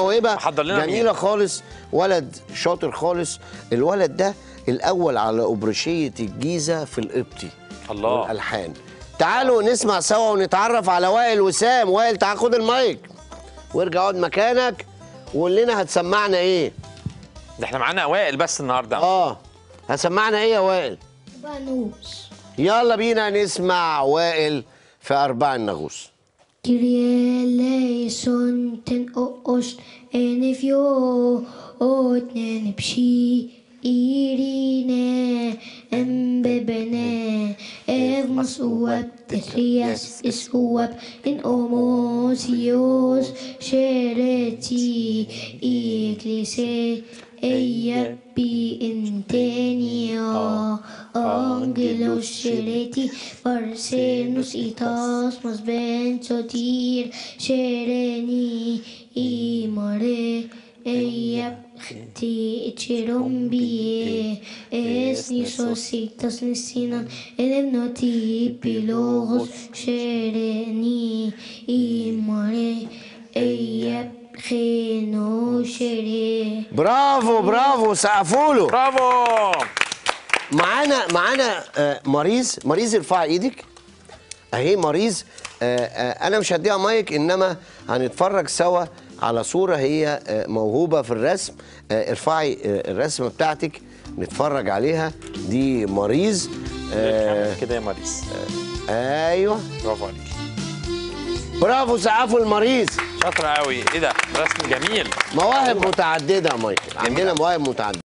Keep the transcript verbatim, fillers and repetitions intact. موهبه جميله خالص، ولد شاطر خالص. الولد ده الاول على اوبرشيه الجيزه في القبطي الله والالحان. تعالوا نسمع سوا ونتعرف على وائل وسام. وائل تعال خد المايك وارجع اقعد مكانك وقول لنا هتسمعنا ايه. ده احنا معانا وائل بس النهارده. اه هتسمعنا ايه يا وائل؟ اربع نغوص. يلا بينا نسمع وائل في اربع النغوص. Kirjeleison ten oos en if yo otnen pshi irine en bebene evmas uab tesrias is uab in omosios shereti iklise eyer bi intenio Angelos shereti varsenus itas mas bensotir shereni imare eya ti cherombi es nisositas nisinan elevnoti pilogos shereni imare eya خينو شري. برافو برافو سقفوا له. برافو. معانا معانا مريز. مريز ارفع ايدك اهي. مريز انا مش هديها مايك، انما هنتفرج سوا على صوره هي موهوبه في الرسم. ارفعي الرسمه بتاعتك نتفرج عليها. دي مريز. اعمل كده يا مريز. ايوه برافو عليك. برافو سقفوا المريز. شاطرة قوي. ايه ده رسم جميل. مواهب متعددة يا مايكل، عندنا مواهب متعددة.